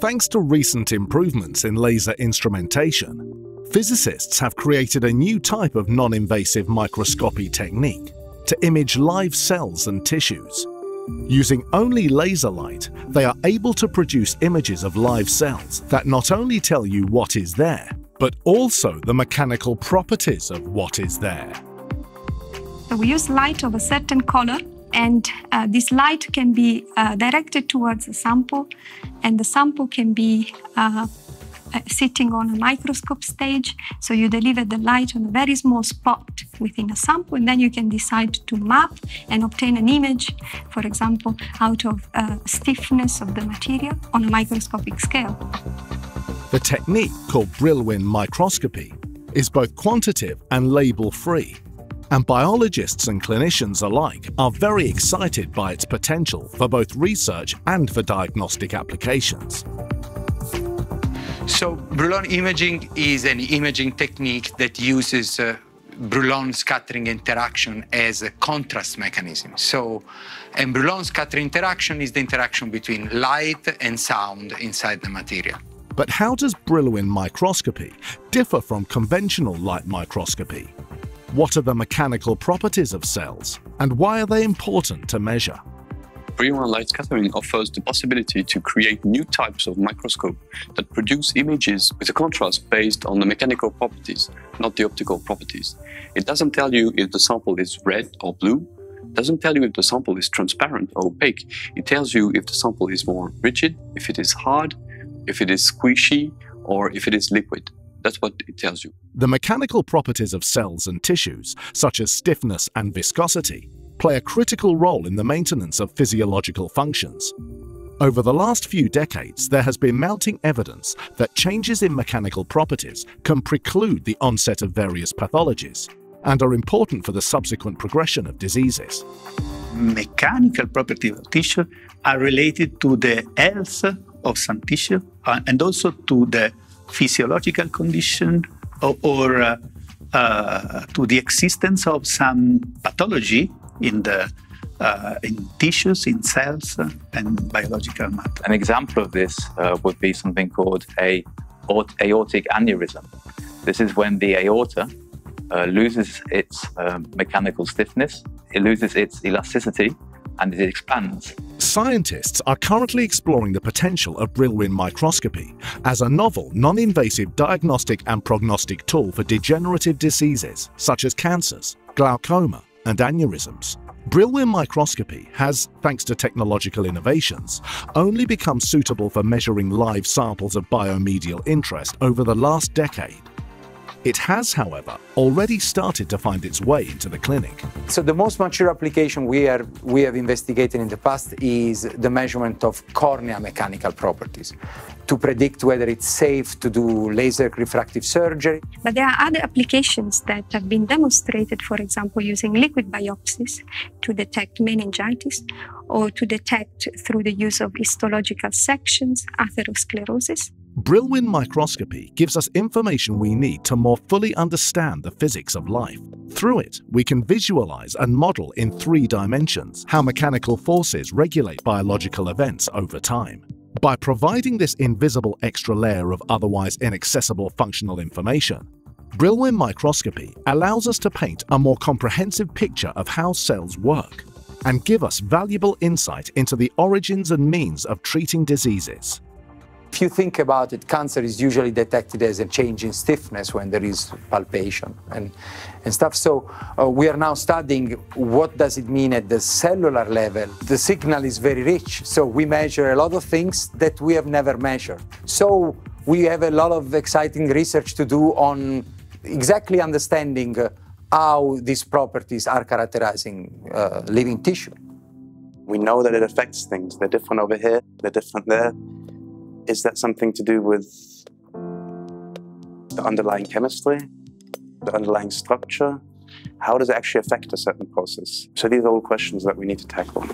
Thanks to recent improvements in laser instrumentation, physicists have created a new type of non-invasive microscopy technique to image live cells and tissues. Using only laser light, they are able to produce images of live cells that not only tell you what is there, but also the mechanical properties of what is there. We use light of a certain color, and this light can be directed towards a sample, and the sample can be sitting on a microscope stage. So you deliver the light on a very small spot within a sample, and then you can decide to map and obtain an image, for example, out of stiffness of the material on a microscopic scale. The technique, called Brillouin microscopy, is both quantitative and label-free, and biologists and clinicians alike are very excited by its potential for both research and for diagnostic applications. So Brillouin imaging is an imaging technique that uses Brillouin scattering interaction as a contrast mechanism. So, and Brillouin scattering interaction is the interaction between light and sound inside the material. But how does Brillouin microscopy differ from conventional light microscopy? What are the mechanical properties of cells, and why are they important to measure? Brillouin light scattering offers the possibility to create new types of microscope that produce images with a contrast based on the mechanical properties, not the optical properties. It doesn't tell you if the sample is red or blue, it doesn't tell you if the sample is transparent or opaque. It tells you if the sample is more rigid, if it is hard, if it is squishy, or if it is liquid. That's what it tells you. The mechanical properties of cells and tissues, such as stiffness and viscosity, play a critical role in the maintenance of physiological functions. Over the last few decades, there has been mounting evidence that changes in mechanical properties can preclude the onset of various pathologies and are important for the subsequent progression of diseases. Mechanical properties of tissue are related to the health of some tissue and also to the physiological condition or to the existence of some pathology in tissues, in cells, and biological matter. An example of this would be something called an aortic aneurysm. This is when the aorta loses its mechanical stiffness, it loses its elasticity, and it expands. Scientists are currently exploring the potential of Brillouin microscopy as a novel, non-invasive diagnostic and prognostic tool for degenerative diseases such as cancers, glaucoma, and aneurysms. Brillouin microscopy has, thanks to technological innovations, only become suitable for measuring live samples of biomedial interest over the last decade. It has, however, already started to find its way into the clinic. So the most mature application we have investigated in the past is the measurement of cornea mechanical properties to predict whether it's safe to do laser refractive surgery. But there are other applications that have been demonstrated, for example, using liquid biopsies to detect meningitis or to detect, through the use of histological sections, atherosclerosis. Brillouin microscopy gives us information we need to more fully understand the physics of life. Through it, we can visualize and model in 3 dimensions how mechanical forces regulate biological events over time. By providing this invisible extra layer of otherwise inaccessible functional information, Brillouin microscopy allows us to paint a more comprehensive picture of how cells work and give us valuable insight into the origins and means of treating diseases. If you think about it, cancer is usually detected as a change in stiffness when there is palpation and stuff. So we are now studying what does it mean at the cellular level. The signal is very rich, so we measure a lot of things that we have never measured. So we have a lot of exciting research to do on exactly understanding how these properties are characterizing living tissue. We know that it affects things. They're different over here, they're different there. Is that something to do with the underlying chemistry, the underlying structure? How does it actually affect a certain process? So these are all questions that we need to tackle.